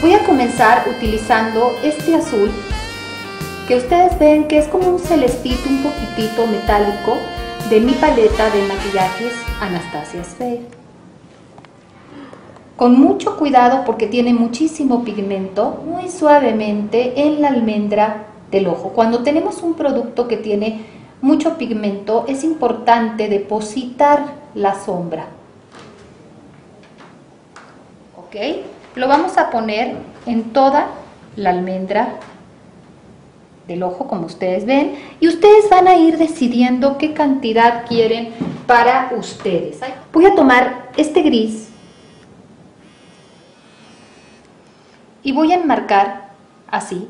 Voy a comenzar utilizando este azul que ustedes ven que es como un celestito un poquitito metálico de mi paleta de maquillajes Anastassia Sfeir. Con mucho cuidado porque tiene muchísimo pigmento, muy suavemente en la almendra del ojo. Cuando tenemos un producto que tiene mucho pigmento es importante depositar la sombra. Ok, lo vamos a poner en toda la almendra del ojo como ustedes ven y ustedes van a ir decidiendo qué cantidad quieren para ustedes. Voy a tomar este gris y voy a enmarcar así,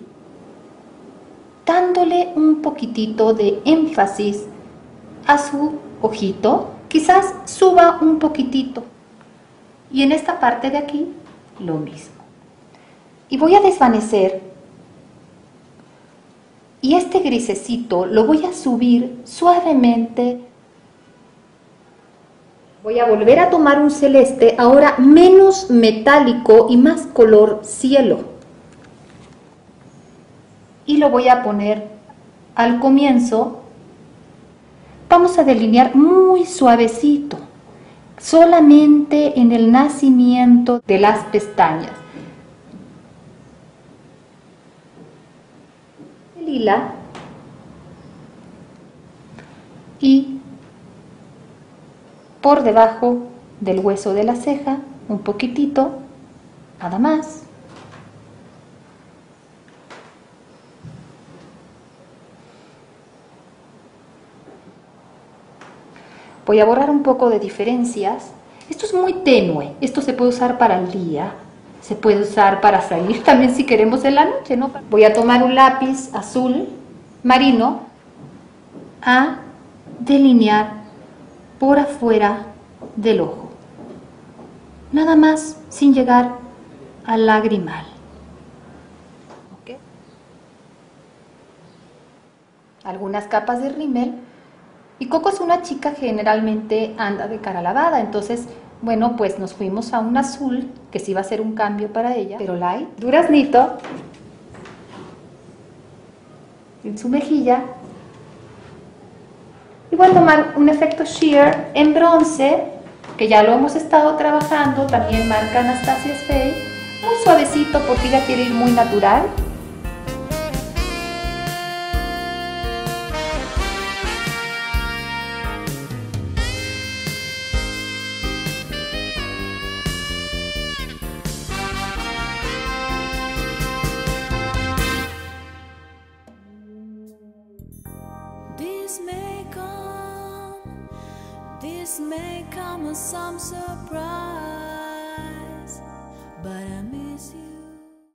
dándole un poquitito de énfasis a su ojito, quizás suba un poquitito y en esta parte de aquí lo mismo. Y voy a desvanecer y este grisecito lo voy a subir suavemente. Voy a volver a tomar un celeste, ahora menos metálico y más color cielo. Y lo voy a poner al comienzo. Vamos a delinear muy suavecito, solamente en el nacimiento de las pestañas. Lila y por debajo del hueso de la ceja un poquitito, nada más. Voy a borrar un poco de diferencias. Esto es muy tenue, esto se puede usar para el día, se puede usar para salir también si queremos en la noche, ¿no? Voy a tomar un lápiz azul marino a delinear por afuera del ojo, nada más, sin llegar al lagrimal. ¿Okay? Algunas capas de rímel. Y Coco es una chica, generalmente anda de cara lavada, entonces, bueno, pues nos fuimos a un azul, que sí va a ser un cambio para ella, pero light. Duraznito, en su mejilla. Y voy a tomar un efecto sheer en bronce, que ya lo hemos estado trabajando, también marca Anastassia Sfeir, muy suavecito porque ella quiere ir muy natural. This may come as some surprise.